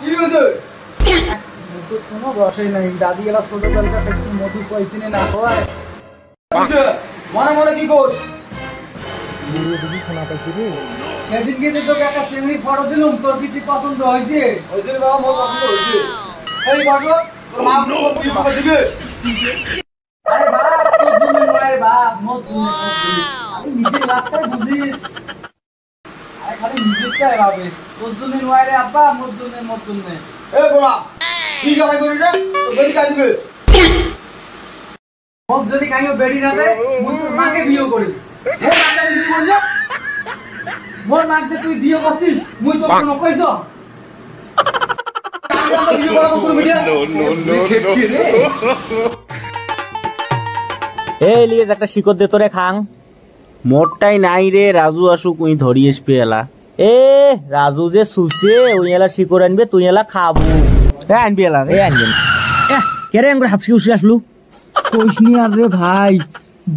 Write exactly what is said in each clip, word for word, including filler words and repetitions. কি হইছে? কোনো বসেই নাই, দাদি এলা ছোটবেলাটা একটু মধু কইছিনে না কয় মনে মনে কি কর বুঝি শোনা পাইছি রে। সেদিনকে যে তোকে একটা চিংড়ি ফটো দিলাম, তোর কি কি পছন্দ হইছে? হইছে রে বাবা, মোর পছন্দ হইছে। এই বাসো তোর মা বুঝি কই দিবে। আরে বাপ তোর দিনে মায়ের বাপ মোর দিনে আমি নিজে রাখতে বুঝিস। আরে খালি নিজেরটাই ভাবে, তোর জন্য নয় রে আব্বা, মোর জন্য মোর জন্য। এ বড়া কি গালি করি রে, তোর বেড়ি কাই দিবে। মোক যদি কাইও বেড়ি না দেয়, মুই তোর মাকে বিয়ে করি। এ বাচ্চা কি বলছ? মোর মাকে যে তুই বিয়ে করছিস, মুই তোর কোনো কইছ? কাইও বিয়ে করা কোনো media. No no no no. এ লিয়ে একটা শিকড় দে তোরে খাং। মোরটাই নাই রে, রাজু আসুক উই ধরিয়েস পেলা। এ রাজু যে সুসে উই এলা শিকড় আনবে, তুই এলা খাবো। এ আনবি এলা, এ আনবি। এ কে রে আমরা হাফসি উসি আসলু? কইস নি আর রে ভাই,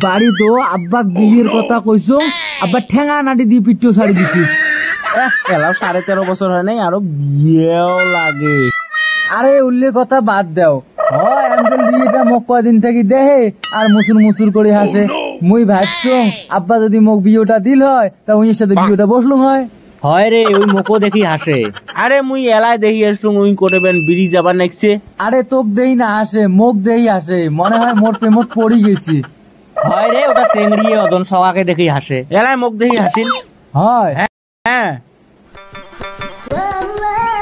বাড়ি তো আব্বা বিয়ের কথা কইছো, আব্বা ঠেঙা নাটি দিয়ে পিটিও ছাড়ি দিছি। এলাও সাড়ে তেরো বছর হয় নাই, আরো বিয়েও লাগে। আরে উল্লে কথা বাদ দাও, হয় অ্যাঞ্জেল লিয়েটা মোক কয়দিন থেকে দেহে আর মুসুর মুসুর করে হাসে। মুই ভাবছো আব্বা যদি মোক বিয়েটা দিল হয়, তা উইয়ের সাথে বিয়েটা বসলুম হয়। হয় রে ওই মোকো দেখি হাসে। আরে মুই এলাই দেখি আসলুম উই করবেন বিড়ি যাবার নাকছে। আরে তোক দেই না হাসে, মোক দেই হাসে, মনে হয় মোর প্রেমত পড়ি গেছি। হয় রে ওটা চেংড়িয়ে অদন সবাকে দেখি হাসে, এলাই মোক দেখি হাসিল হয়। হ্যাঁ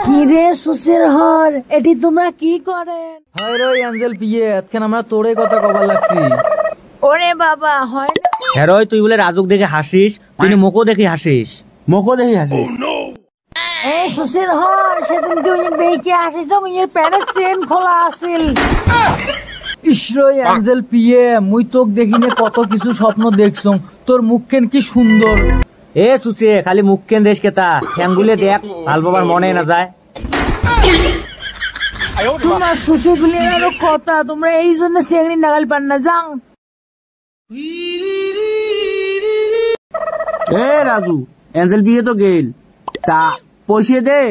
কিরে সুসের হর, এটি তোমরা কি করেন? হয় রে অ্যাঞ্জেল পিয়ে এতক্ষণ আমরা তোরে কথা কবার লাগছি। ওরে বাবা হয় না। হ্যাঁ রে তুই বলে রাজুক দেখে হাসিস, তুই মোকো দেখি হাসিস। মোকো দেখি হাসিস? এ সুসের হর, সেদিন তুই বেইকে হাসিস তো এর প্যানের চেন খোলা আছিল। ইশরই অ্যাঞ্জেল পিয়ে মুই তোক দেখিনে কত কিছু স্বপ্ন দেখছম, তোর মুখখান কি সুন্দর। এ সুসে খালি মুখখান দেখ কেতা, ঠ্যাঙ্গুলে দেখ, ভাল বাবার মনে না যায়। তোমার সুসে বলে আরো কথা, তোমরা এই জন্য চেংড়ি নাগাল পান না যাও। এ রাজু অ্যাঞ্জেল বিয়ে তো গেল, তা পয়সা দে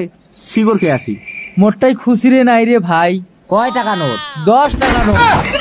শিগর খেয়ে আসি। মোটটাই খুশি রে নাই রে ভাই। কয় টাকা নোট? দশ টাকা নোট।